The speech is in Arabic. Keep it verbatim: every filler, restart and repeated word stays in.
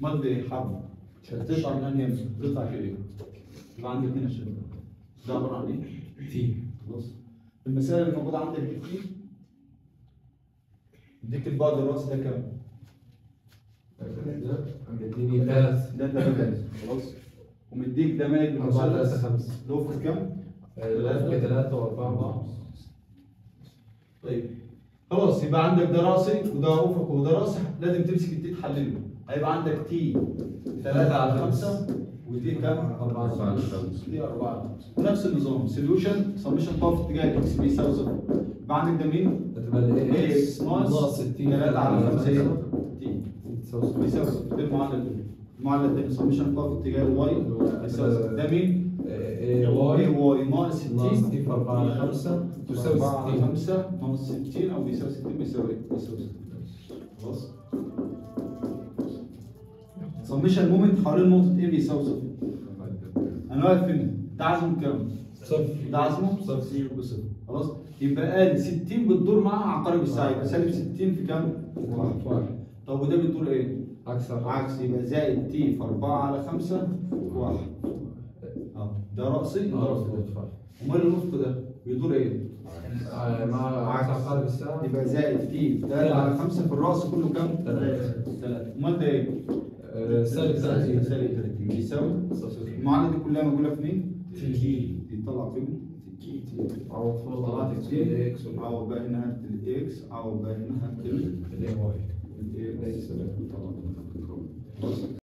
مادة حرب قطع غنم قطع كبيرة اللي عندك هنا الشريط ده عبارة عن ايه؟ تي. بص المسائل اللي موجودة عندك دي اديك البعد الراس ده كام؟ ده مديني ثلاث ده ثلاثة خلاص ومديك دماج المثلث لوفت كام؟ ثلاثة ثلاثة وأربعة وأربعة. طيب خلاص يبقى عندك ده راسي وده أفق وده راسي لازم تمسك التي تحلله هيبقى عندك تي ثلاثة على خمسة ودي كام؟ أربعة على خمسة دي أربعة نفس النظام سوليوشن سمشن طاف اتجاه اكس بيساوي صفر يبقى عندك ده مين؟ هتبقى اكس ناقص ثلاثة على خمسة تي بيساوي صفر ده المعادلة الأولى المعادلة الثانية سمشن طاف اتجاه الواي بيساوي صفر ده مين؟ واي واي ناقص ستين دي أربعة على خمسة تساوي خمسة ناقص ستين أو بيساوي ستين بيساوي بيساوي خلاص سمشن مومنت حوالين نقطة A بيساوي صفر أنا واقف هنا ده عزمه كام؟ صفر ده عزمه صفر بصفر خلاص يبقى قال ستين بتدور مع عقارب الساعة يبقى سالب ستين في كام؟ واحد واحد طب وده بتدور إيه؟ عكس عكس يبقى زائد T في أربعة على خمسة واحد ده رأسي ده رأسي امال النطق ده بيدور ايه؟ مع عقارب الساعة يبقى زائد تي ثلاثة على خمسة في الرأس كله كام؟ ثلاثة ثلاثة امال ده ايه؟ سالب ثلاثين سالب ثلاثين بيساوي المعادلة دي كلها موجودة في مين؟ في تي بتطلع قيمة تي او طلعت تي اكس او بقى هنا هات الاكس او بقى هنا هات الاي واي الاي واي